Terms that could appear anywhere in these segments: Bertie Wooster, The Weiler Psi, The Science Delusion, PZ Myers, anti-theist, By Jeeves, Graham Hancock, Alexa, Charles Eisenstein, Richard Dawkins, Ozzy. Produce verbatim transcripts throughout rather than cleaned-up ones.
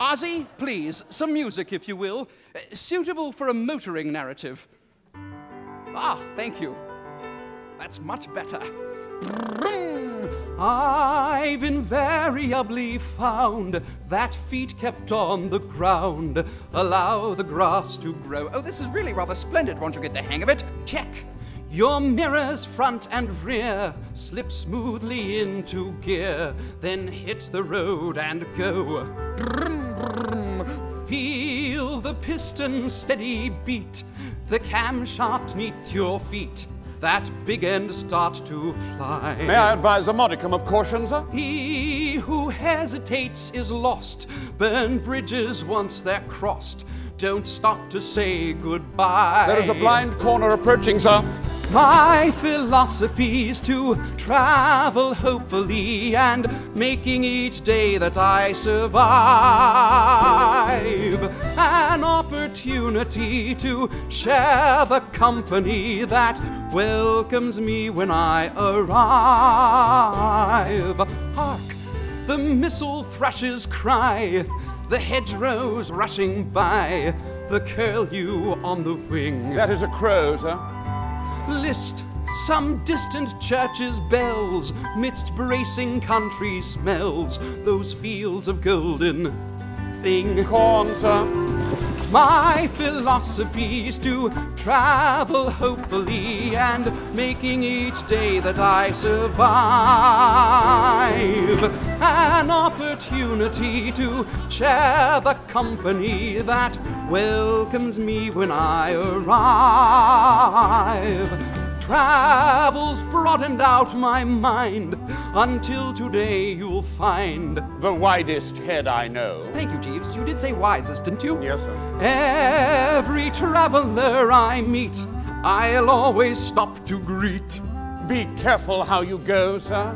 Ozzy, please, some music, if you will, uh, suitable for a motoring narrative. Ah, thank you. That's much better. I've invariably found that feet kept on the ground allow the grass to grow. Oh, this is really rather splendid once you get the hang of it. Check. Your mirrors front and rear slip smoothly into gear, then hit the road and go. Feel the piston's steady beat, the camshaft neath your feet, that big end start to fly. May I advise a modicum of caution, sir? He who hesitates is lost. Burn bridges once they're crossed. Don't stop to say goodbye. There is a blind corner approaching, sir. My philosophy's to travel hopefully and making each day that I survive an opportunity to share the company that welcomes me when I arrive. Hark! The missile thrushes cry, the hedgerows rushing by, the curlew on the wing. That is a crow, sir. List some distant church's bells, midst bracing country smells, those fields of golden thing. Corn, sir. My philosophy's to travel hopefully and making each day that I survive an opportunity to share the company that welcomes me when I arrive. Travel's broadened out my mind. Until today you'll find the widest head I know. Thank you, Jeeves. You did say wisest, didn't you? Yes, sir. Every traveler I meet, I'll always stop to greet. Be careful how you go, sir.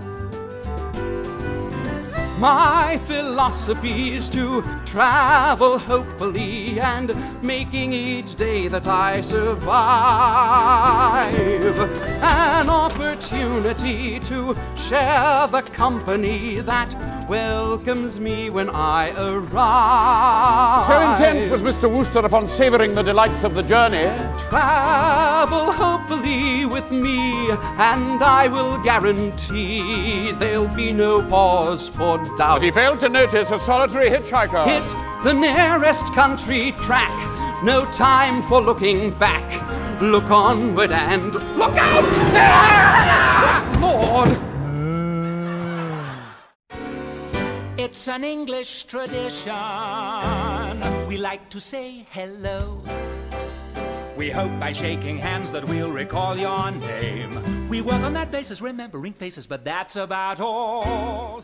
My philosophy's to travel hopefully and making each day that I survive an opportunity to share the company that welcomes me when I arrive. So intent was Mister Wooster upon savouring the delights of the journey. Travel hopefully with me, and I will guarantee there'll be no pause for doubt. But he failed to notice a solitary hitchhiker. Hit the nearest country track. No time for looking back. Look onward and look out! Ah! Lord! It's an English tradition. We like to say hello. We hope by shaking hands that we'll recall your name. We work on that basis, remembering faces, but that's about all.